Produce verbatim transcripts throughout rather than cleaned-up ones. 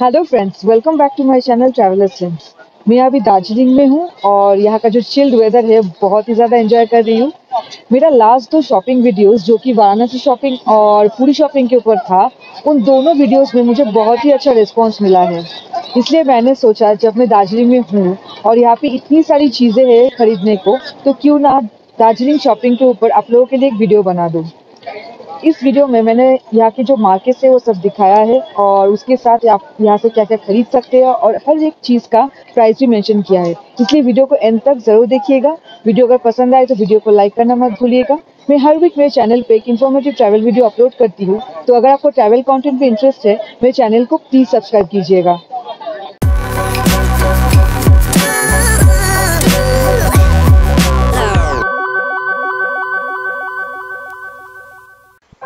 Hello friends, welcome back to my channel travellers lens. मैं अभी दार्जिलिंग में हूँ और यहाँ का जो चिल्ड वेदर है बहुत ही ज़्यादा एंजॉय कर रही हूँ। मेरा लास्ट दो शॉपिंग वीडियोस जो कि वाराणसी शॉपिंग और पूरी शॉपिंग के ऊपर था, उन दोनों वीडियोस में मुझे बहुत ही अच्छा रिस्पॉन्स मिला है। इसलिए मैंने सोचा जब मैं दार्जिलिंग में हूँ और यहाँ पर इतनी सारी चीज़ें हैं खरीदने को, तो क्यों ना दार्जिलिंग शॉपिंग के ऊपर आप लोगों के लिए एक वीडियो बना दूँ। इस वीडियो में मैंने यहाँ के जो मार्केट्स है वो सब दिखाया है और उसके साथ आप यहाँ से क्या क्या खरीद सकते हैं और हर एक चीज़ का प्राइस भी मेंशन किया है। इसलिए वीडियो को एंड तक ज़रूर देखिएगा। वीडियो अगर पसंद आए तो वीडियो को लाइक करना मत भूलिएगा। मैं हर वीक मेरे चैनल पे एक इन्फॉर्मेटिव ट्रैवल वीडियो अपलोड करती हूँ, तो अगर आपको ट्रैवल कॉन्टेंट में इंटरेस्ट है मेरे चैनल को प्लीज़ सब्सक्राइब कीजिएगा।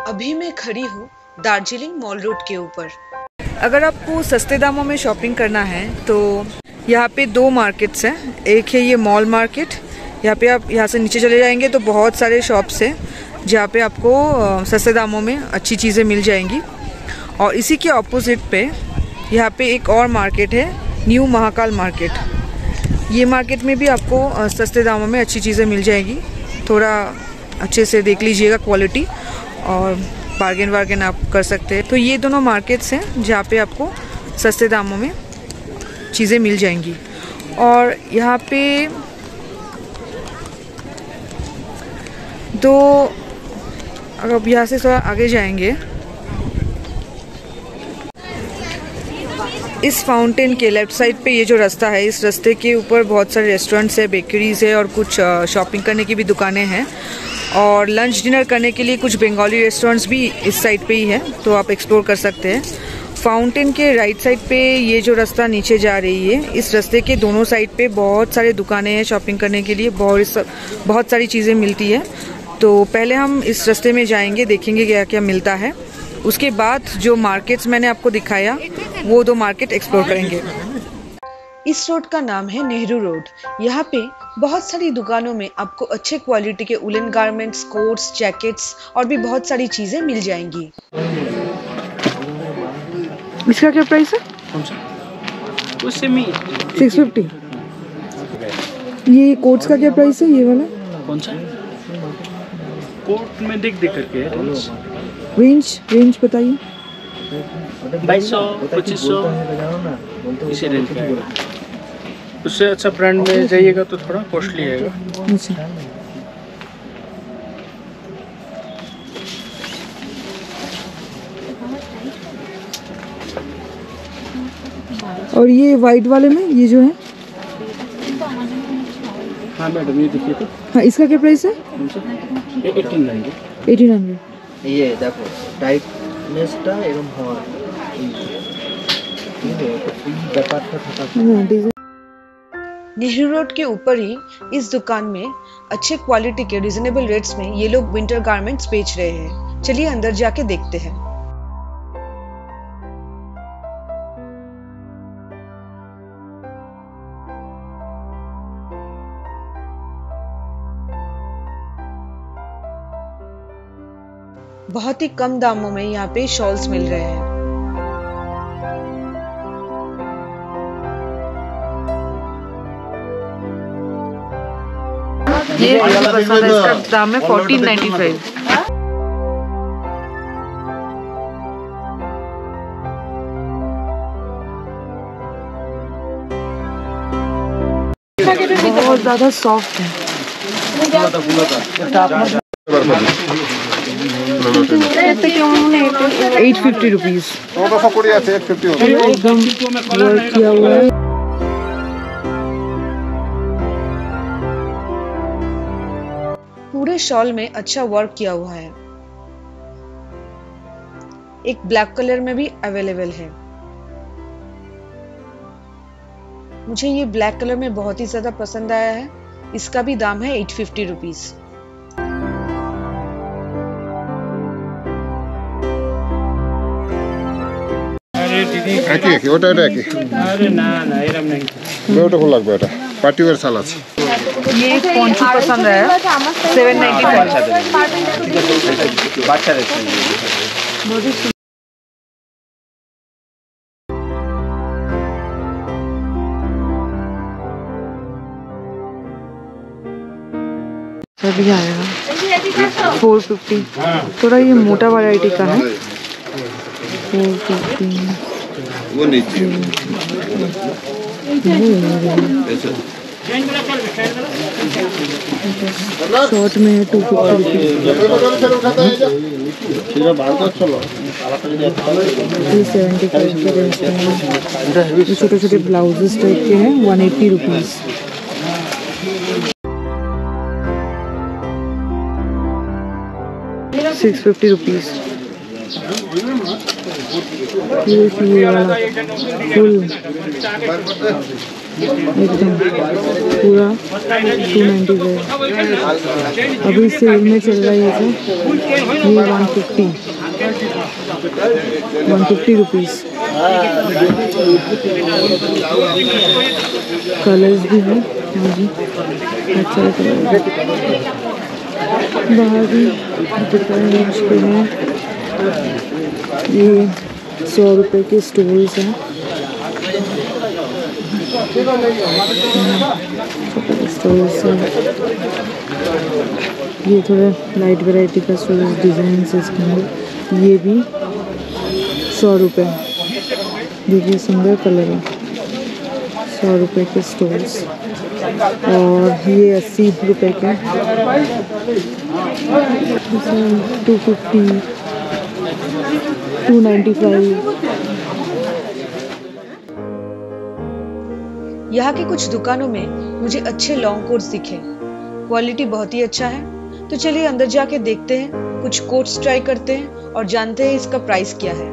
अभी मैं खड़ी हूँ दार्जिलिंग मॉल रोड के ऊपर। अगर आपको सस्ते दामों में शॉपिंग करना है तो यहाँ पे दो मार्केट्स हैं। एक है ये मॉल मार्केट, यहाँ पे आप यहाँ से नीचे चले जाएंगे तो बहुत सारे शॉप्स हैं जहाँ पे आपको सस्ते दामों में अच्छी चीज़ें मिल जाएंगी। और इसी के ऑपोजिट पे यहाँ पे एक और मार्केट है, न्यू महाकाल मार्केट। ये मार्केट में भी आपको सस्ते दामों में अच्छी चीज़ें मिल जाएगी। थोड़ा अच्छे से देख लीजिएगा क्वालिटी और बार्गेन वार्गेन आप कर सकते हैं। तो ये दोनों मार्केट्स हैं जहाँ पे आपको सस्ते दामों में चीज़ें मिल जाएंगी। और यहाँ पे दो, अगर अब यहाँ से थोड़ा आगे जाएंगे, इस फाउंटेन के लेफ्ट साइड पे ये जो रास्ता है, इस रास्ते के ऊपर बहुत सारे रेस्टोरेंट्स है, बेकरीज़ है और कुछ शॉपिंग करने की भी दुकानें हैं। और लंच डिनर करने के लिए कुछ बंगाली रेस्टोरेंट्स भी इस साइड पे ही है, तो आप एक्सप्लोर कर सकते हैं। फाउंटेन के राइट साइड पे ये जो रास्ता नीचे जा रही है, इस रास्ते के दोनों साइड पे बहुत सारे दुकानें हैं शॉपिंग करने के लिए। बहुत बहुत सारी चीज़ें मिलती है। तो पहले हम इस रास्ते में जाएंगे, देखेंगे क्या क्या मिलता है। उसके बाद जो मार्केट्स मैंने आपको दिखाया वो दो मार्केट एक्सप्लोर करेंगे। इस रोड का नाम है नेहरू रोड। यहाँ पे बहुत सारी दुकानों में आपको अच्छे क्वालिटी के उलन गारमेंट्स, कोट्स, जैकेट्स और भी बहुत सारी चीजें मिल जाएंगी। इसका क्या प्राइस है? उससे में छह सौ पचास। ये कोट्स का क्या प्राइस है? ये वाला कौन सा कोट में देख देख करके रेंज रेंज बताइए। बाईस सौ पच्चीस सौ इसी रेंज का है। उससे अच्छा ब्रांड में जाइएगा तो थोड़ा कॉस्टली आएगा। और ये वाइट वाले में ये जो है, हाँ मैडम ये देखिए तो, हाँ इसका क्या प्राइस है? अठारह सौ। ये देखो टाइप नेस्टा एवं हॉर ये है। नेहरू रोड के ऊपर ही इस दुकान में अच्छे क्वालिटी के रिजनेबल रेट्स में ये लोग विंटर गारमेंट्स बेच रहे हैं। चलिए अंदर जाके देखते हैं। बहुत ही कम दामों में यहाँ पे शॉल्स मिल रहे हैं। ये इसका दाम है चौदह सौ पचानवे। बहुत ज्यादा सॉफ्ट है। आठ सौ पचास रुपीस एकदम वर्क किया हुआ है। पूरे शॉल में अच्छा वर्क किया हुआ है। एक ब्लैक कलर में भी अवेलेबल है। मुझे ये ब्लैक कलर में बहुत ही ज्यादा पसंद आया है। इसका भी दाम है आठ सौ पचास रुपीस। अरे दीदी आके आके ओटा आके अरे ना ना एरम नहीं मैं ओटा को लग बेटा पार्टीवेयर साला छे। ये कौन सी पसंद है? सात सौ पचानवे। ऐसा भी आएगा फोर फिफ्टी। थोड़ा ये मोटा वैरायटी का है फोर फिफ्टी। शॉर्ट में टू फिफ्टी छोटे छोटे ब्लाउजेस टाइप के हैं one eighty rupees. Six fifty rupees full एकदम पूरा टू नाइन्टी फाइव। अभी सेल में चल रहा है ये one fifty one fifty rupees. Colours भी है अच्छा कलर। बाहर भी डिफरेंट के हैं ये सौ रुपये के स्टोल्स हैं। ये थोड़ा लाइट वैरायटी का स्टोरेज डिज़ाइन इसके अंदर। ये भी सौ रुपये। देखिए सुंदर कलर है सौ रुपये के स्टोल्स। और ये अस्सी रुपये के two fifty two ninety five. यहाँ की कुछ दुकानों में मुझे अच्छे लॉन्ग कोट्स दिखे, क्वालिटी बहुत ही अच्छा है। तो चलिए अंदर जाके देखते हैं, कुछ कोट्स ट्राई करते हैं और जानते हैं इसका प्राइस क्या है।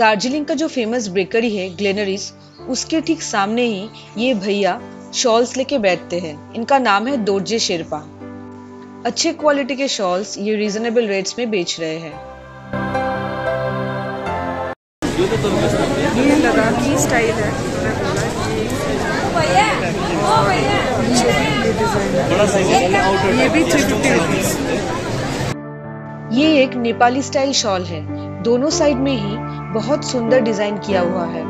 दार्जिलिंग का जो फेमस बेकरी है ग्लेनरिग्स, उसके ठीक सामने ही ये भैया शॉल्स लेके बैठते हैं। इनका नाम है दोर्जे शेरपा। अच्छे क्वालिटी के शॉल्स ये रीजनेबल रेट्स में बेच रहे हैं। ये लगामी स्टाइल है, ये भी तीन सौ पचास। ये एक नेपाली स्टाइल शॉल है, दोनों साइड में ही बहुत सुंदर डिजाइन किया हुआ है।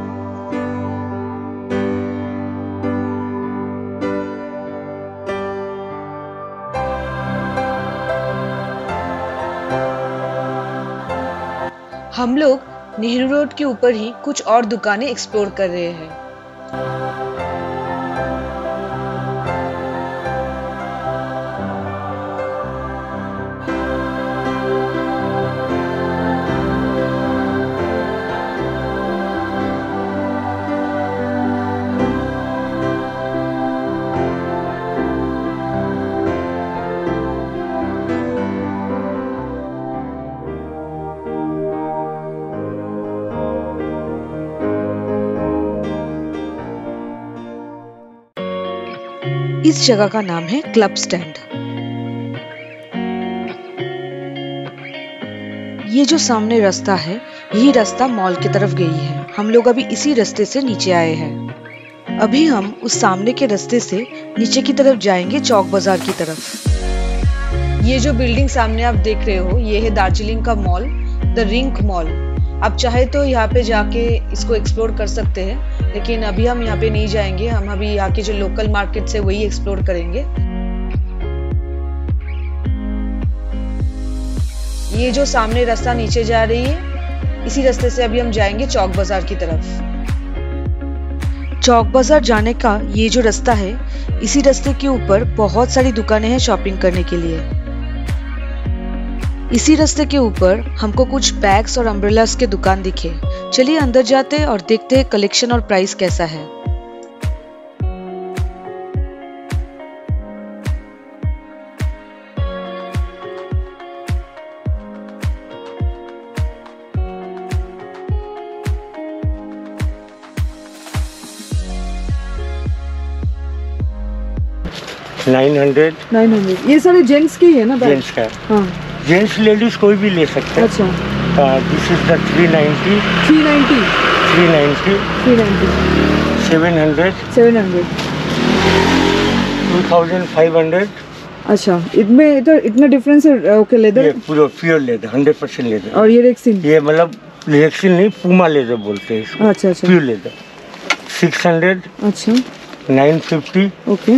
हम लोग नेहरू रोड के ऊपर ही कुछ और दुकानें एक्सप्लोर कर रहे हैं। इस जगह का नाम है क्लब स्टैंड। ये जो सामने रास्ता है, यही रास्ता मॉल की तरफ गई है। हम लोग अभी इसी रास्ते से नीचे आए हैं। अभी हम उस सामने के रास्ते से नीचे की तरफ जाएंगे, चौक बाजार की तरफ। ये जो बिल्डिंग सामने आप देख रहे हो, ये है दार्जिलिंग का मॉल, द रिंक मॉल। आप चाहे तो यहाँ पे जाके इसको एक्सप्लोर कर सकते हैं, लेकिन अभी हम यहाँ पे नहीं जाएंगे। हम अभी यहाँ के जो लोकल मार्केट्स है वही एक्सप्लोर करेंगे। ये जो सामने रास्ता नीचे जा रही है, इसी रास्ते से अभी हम जाएंगे चौक बाजार की तरफ। चौक बाजार जाने का ये जो रास्ता है, इसी रास्ते के ऊपर बहुत सारी दुकानें हैं शॉपिंग करने के लिए। इसी रास्ते के ऊपर हमको कुछ बैग्स और अम्ब्रेलास के दुकान दिखे। चलिए अंदर जाते हैं और देखते हैं कलेक्शन और प्राइस कैसा है। Nine hundred. नाइन हंड्रेड ये सारे जेंट्स की है ना? जेंट्स का, हाँ। जेंट्स लेडीज कोई भी ले सकते हैं। अच्छा, this is the three ninety. Three ninety three ninety three ninety seven hundred seven hundred, two thousand five hundred. अच्छा, इसमें तो इतना डिफरेंस है। ओके, लेदर पूरा pure leather, hundred percent leather. और ये रेक्सिन, ये मतलब रेक्सिन नहीं, पुमा लेदर बोलते हैं इसको। अच्छा अच्छा, प्योर लेदर। Six hundred. अच्छा, nine fifty. Okay,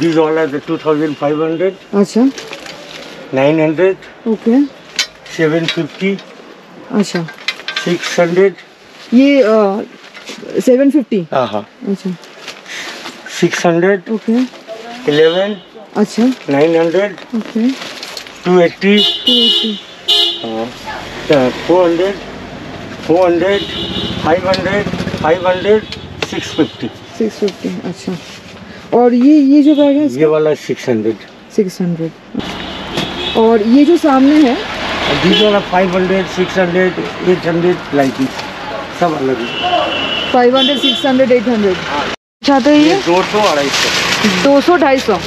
these all are the two thousand five hundred. अच्छा, nine hundred. Okay, seven fifty. अच्छा, सिक्स हंड्रेड। ये सेवन फिफ्टी। हाँ हाँ। अच्छा, सिक्स हंड्रेड। Okay, eleven. अच्छा, nine hundred. Okay, two eighty two eighty. हाँ, four hundred four hundred, five hundred five hundred, six fifty six fifty. अच्छा, और ये ये जो बैग है ये वाला सिक्स हंड्रेड सिक्स हंड्रेड। और ये जो सामने है ये वाला five hundred six hundred eight hundred, like सब अलग है। Five hundred six hundred eight hundred. अच्छा, तो ये दो सौ ढाई सौ।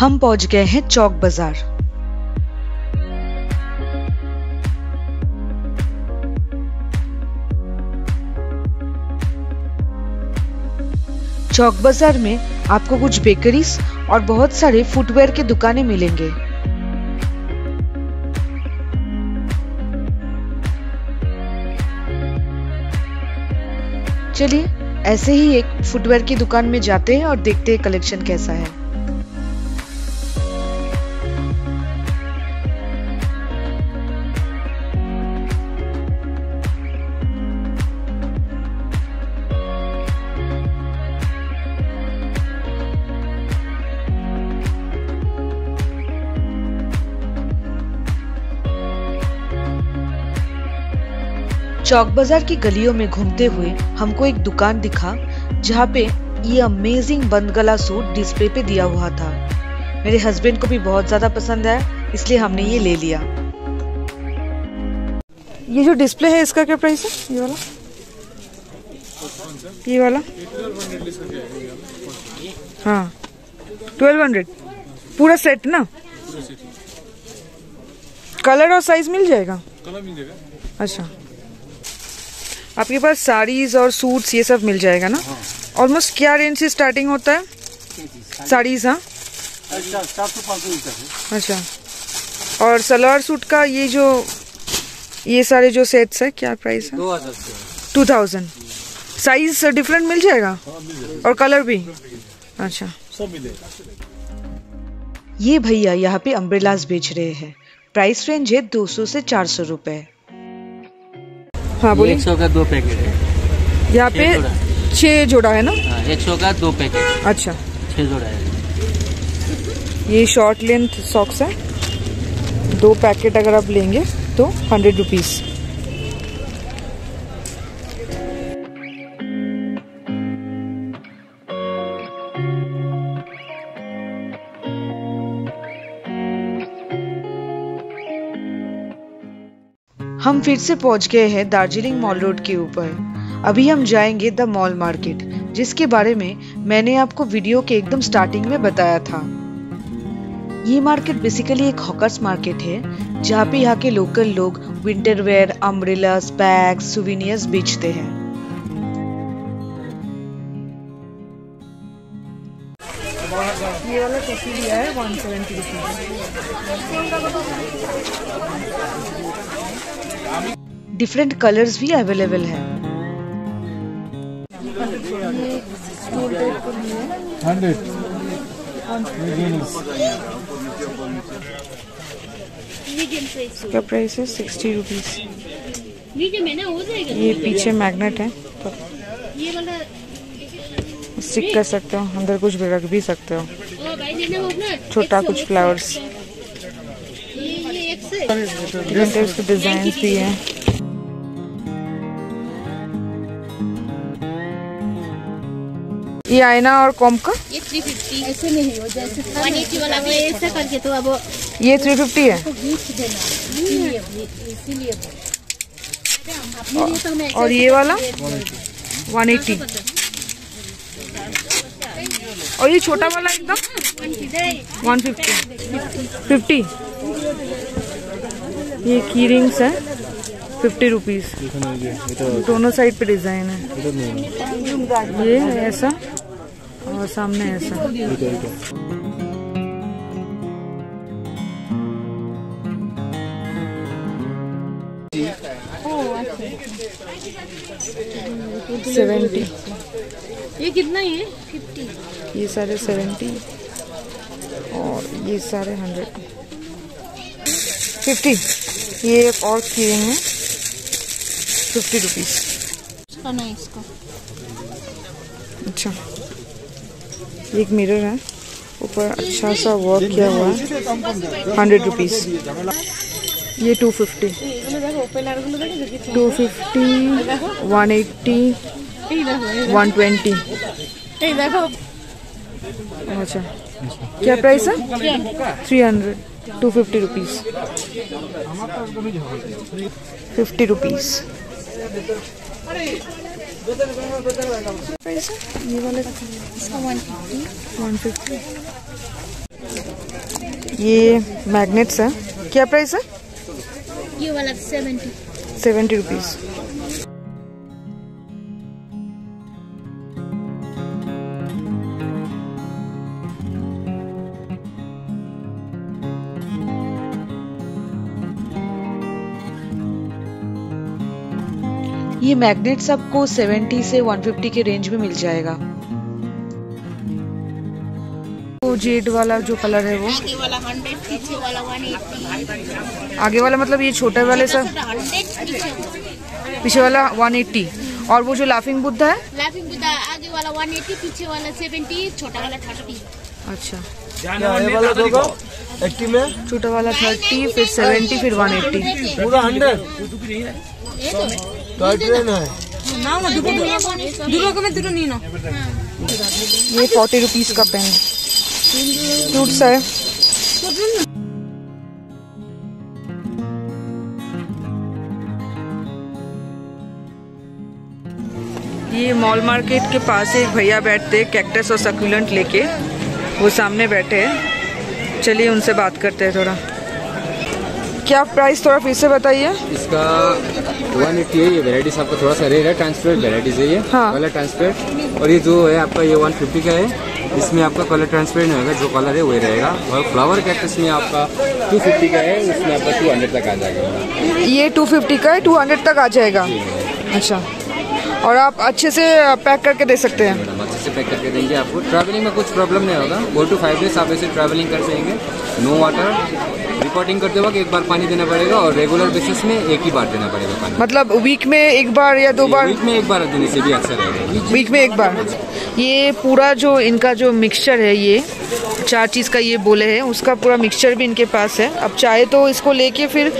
हम पहुंच गए हैं चौक बाजार। चौक बाजार में आपको कुछ बेकरीज और बहुत सारे फुटवेयर के दुकानें मिलेंगे। चलिए ऐसे ही एक फुटवेयर की दुकान में जाते हैं और देखते हैं कलेक्शन कैसा है। चौक बाजार की गलियों में घूमते हुए हमको एक दुकान दिखा जहाँ पे ये अमेजिंग बंद गला सूट डिस्प्ले पे दिया हुआ था। मेरे हस्बैंड को भी बहुत ज्यादा पसंद आया, इसलिए हमने ये ले लिया। ये जो डिस्प्ले है इसका क्या प्राइस है? ये वाला ये वाला हाँ, ट्वेल्व हंड्रेड। पूरा सेट ना, कलर और साइज मिल जाएगा? कलर मिल जाएगा। अच्छा, आपके पास साड़ीज और सूट्स ये सब मिल जाएगा ना? ऑलमोस्ट क्या रेंज से स्टार्टिंग होता है? साड़ीज, हाँ। अच्छा, और सलवार सूट का ये जो ये सारे जो सेट्स है क्या प्राइस है? Two thousand. साइज डिफरेंट मिल जाएगा और कलर भी? अच्छा, ये भैया यहाँ पे अम्ब्रेलास बेच रहे हैं। प्राइस रेंज है दो सौ से चार सौ रुपए। हाँ, बोलिए। एक सौ का दो पैकेट है यहाँ पे, छह जोड़ा है ना? हाँ, एक सौ का दो पैकेट। अच्छा, छह जोड़ा है। ये शॉर्ट लेंथ सॉक्स है, दो पैकेट अगर आप लेंगे तो हंड्रेड रुपीज। हम फिर से पहुंच गए हैं दार्जिलिंग मॉल रोड के ऊपर। अभी हम जाएंगे द मॉल मार्केट, जिसके बारे में मैंने आपको वीडियो के एकदम स्टार्टिंग में बताया था। ये मार्केट बेसिकली एक हॉकर्स मार्केट है, जहाँ पे यहाँ के लोकल लोग winter wear, umbrellas, bag, souvenirs बेचते हैं। ये वाला कैसे लिया है? One seventy. डिफरेंट कलर्स भी अवेलेबल है। इसका प्राइस है सिक्सटी रुपीज। ये पीछे मैग्नेट है तो स्टिक कर सकते हो, अंदर कुछ भी रख भी सकते हो, छोटा कुछ फ्लावर्स। इसके डिजाइन भी है। ये आईना और कॉम का ये थ्री फिफ्टी। ऐसे नहीं हो जैसे वन एटी वाला है, ऐसा करके तो अब ये थ्री फिफ्टी है। और ये वाला वन एटी और ये छोटा वाला एकदम वन फिफ्टी फिफ्टी। ये की रिंग्स है फिफ्टी रुपीज, दोनों साइड पे डिजाइन है, ये ऐसा और सामने ऐसा। सेवेंटी। ये कितना है? फिफ्टी। ये सारे सेवेंटी और ये सारे हंड्रेड फिफ्टी। ये एक और किए हैं फिफ्टी रुपीज। अच्छा, एक मिरर है ऊपर, अच्छा सा वर्क किया हुआ है, हंड्रेड रुपीज। ये two fifty two fifty one eighty one twenty. अच्छा, क्या प्राइस है? Three hundred two fifty rupees fifty rupees price है। ये वाले वन फिफ्टी। ये मैग्नेट्स है, क्या प्राइस है? ये वाला सेवेंटी सेवेंटी रुपीस। ये मैग्नेट्स आपको सेवेंटी से वन फिफ्टी के रेंज में मिल जाएगा। जेड वाला जो कलर है वो आगे वाला हंड्रेड, पीछे वाला वन एटी। आगे वाला मतलब ये छोटे वाले सर, पीछे वाला वन एटी। और वो जो लाफिंग बुद्धा है, लाफिंग बुद्धा आगे वाला वन एटी, पीछे वाला सेवेंटी, छोटा वाला थर्टी। अच्छा, आगे वाला देखो एटी में, छोटा वाला थर्टी, फिर सेवेंटी, फिर वन एटी, पूरा हंड्रेड। ये तो ट्रेन है ना, ना दुगो को मैं दुगो नहीं ना। ये फोर्टी रुपीस का पेन फ्रूट्स है। ये मॉल मार्केट के पास एक भैया बैठते कैक्टस और सक्यूलेंट लेके, वो सामने बैठे हैं, चलिए उनसे बात करते हैं थोड़ा। क्या प्राइस थोड़ा फिर से बताइए इसका? वन एटी है। ये वेराइटीज आपका थोड़ा सा रेयर है, ट्रांसपेरेंट वेराइटीज है ये। हाँ, वाला ट्रांसपेरेंट। और ये जो है आपका ये वन फिफ्टी का है, इसमें आपका कलर ट्रांसपेरेंट होगा, जो कलर है वही रहेगा। और फ्लावर कैक्टस में आपका टू फिफ्टी का है, इसमें आपका टू हंड्रेड तक आ जाएगा। ये टू फिफ्टी का है, टू हंड्रेड तक आ जाएगा। अच्छा, और आप अच्छे से पैक करके दे सकते हैं? मैडम अच्छे से पैक करके देंगे आपको, ट्रैवलिंग में कुछ प्रॉब्लम नहीं होगा। फोर टू फाइव डेज आप ऐसे ट्रैवलिंग कर सकेंगे। नो वाटर, रिपोर्टिंग करते वक्त एक बार पानी देना पड़ेगा और रेगुलर बेसिस में एक ही बार देना पड़ेगा पानी। मतलब वीक में एक बार या दो बार? वीक में एक बार देने से भी अच्छा रहेगा, वीक में एक बार। ये पूरा जो इनका जो मिक्सचर है, ये चार चीज़ का ये बोले हैं, उसका पूरा मिक्सचर भी इनके पास है। अब चाहे तो इसको लेके फिर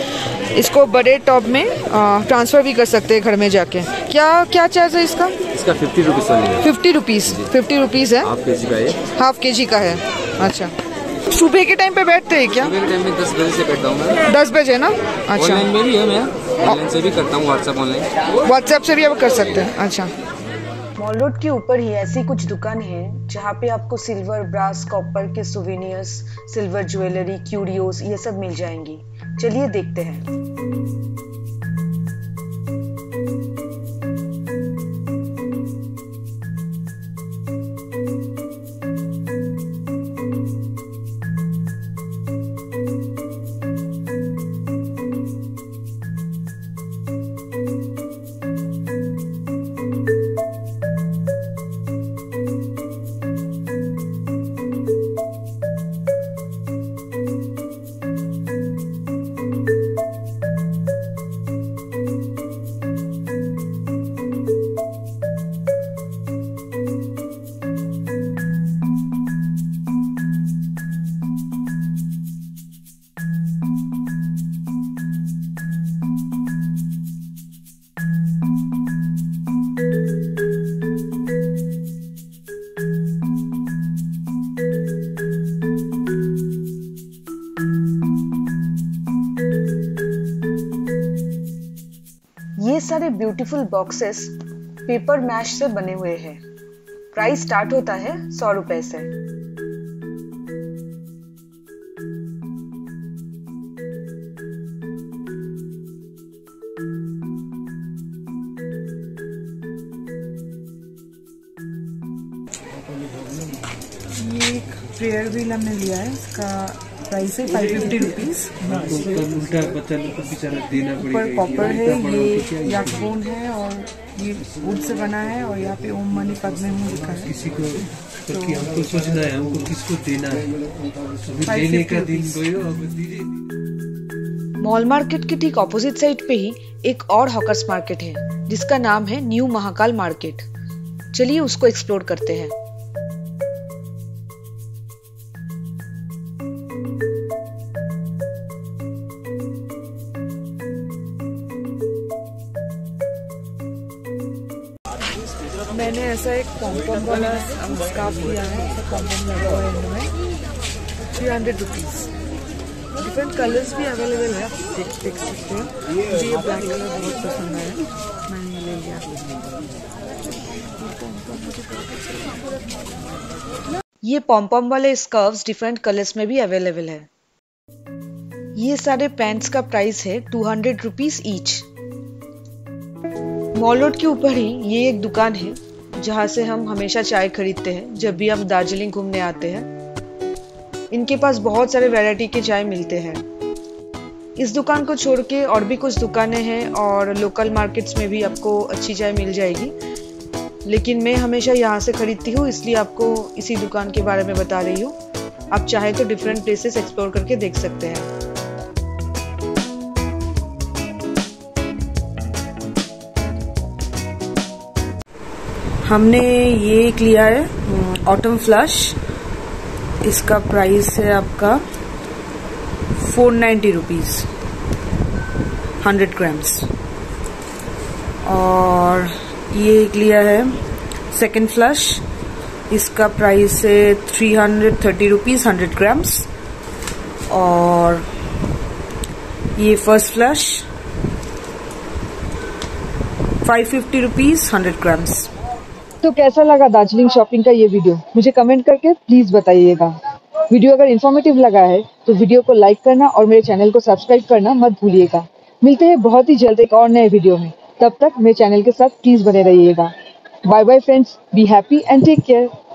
इसको बड़े टॉप में ट्रांसफ़र भी कर सकते हैं घर में जाके। क्या क्या चार्ज है इसका? इसका fifty rupees fifty rupees fifty rupees है। हाफ के जी का है, हाफ के जी का है। अच्छा, सुबह के टाइम पे बैठते हैं क्या? सुबह के टाइम में दस बजे से बैठता हूँ मैं। दस बजे ना? अच्छा, ऑनलाइन में भी है, मैं ऑनलाइन से भी करता हूँ, व्हाट्सएप ऑनलाइन, व्हाट्सएप से भी आप कर सकते हैं। अच्छा, मॉल रोड के ऊपर ही ऐसी कुछ दुकान है जहाँ पे आपको सिल्वर, ब्रास, कॉपर के सुवेनियर्स, सिल्वर ज्वेलरी, क्यूरियोस, ये सब मिल जाएंगी। चलिए देखते हैं। सारे ब्यूटीफुल बॉक्सेस पेपर मैश से बने हुए हैं। प्राइस स्टार्ट होता है सौ रुपए से। ये प्रेयर व्हील हमने लिया है, इसका प्राइस है फाइव फिफ्टी रुपीस। ऊपर कॉपर है, ये याकून है और ये वुड से बना है और यहाँ पे ओम मणि पद्मे में लिखा है। किसी को तो हमको सोचना है हमको किसको देना है, अभी देने का दिन गयो, अब दीजिए। मॉल मार्केट के ठीक ऑपोजिट साइड पे ही एक और हॉकर्स मार्केट है जिसका नाम है न्यू महाकाल मार्केट। चलिए उसको एक्सप्लोर करते हैं। मैंने ऐसा एक पॉम्पम वाला स्कार्फ लिया है, three hundred rupees. Different colours भी अवेलेबल है, आप देख देख सकते हैं। मुझे ये ब्लैक कलर बहुत पसंद आया, मैंने ले लिया। ये पॉम्पम वाले स्कार्फ्स डिफरेंट कलर्स में भी अवेलेबल है। ये सारे पैंट्स का प्राइस है two hundred rupees each. Mall Road के ऊपर ही ये एक दुकान है जहाँ से हम हमेशा चाय खरीदते हैं जब भी हम दार्जिलिंग घूमने आते हैं। इनके पास बहुत सारे वैरायटी के चाय मिलते हैं। इस दुकान को छोड़ के और भी कुछ दुकानें हैं और लोकल मार्केट्स में भी आपको अच्छी चाय मिल जाएगी, लेकिन मैं हमेशा यहाँ से खरीदती हूँ इसलिए आपको इसी दुकान के बारे में बता रही हूँ। आप चाहे तो डिफरेंट प्लेसेस एक्सप्लोर करके देख सकते हैं। हमने ये एक लिया है ऑटम फ्लश, इसका प्राइस है आपका four ninety rupees, hundred grams. और ये एक लिया है सेकंड फ्लश, इसका प्राइस है three hundred thirty rupees, hundred grams. और ये first flush five fifty rupees, hundred grams. तो कैसा लगा दार्जिलिंग शॉपिंग का ये वीडियो, मुझे कमेंट करके प्लीज बताइएगा। वीडियो अगर इन्फॉर्मेटिव लगा है तो वीडियो को लाइक करना और मेरे चैनल को सब्सक्राइब करना मत भूलिएगा। मिलते हैं बहुत ही जल्द एक और नए वीडियो में, तब तक मेरे चैनल के साथ प्लीज बने रहिएगा। Bye bye friends, be happy and take care.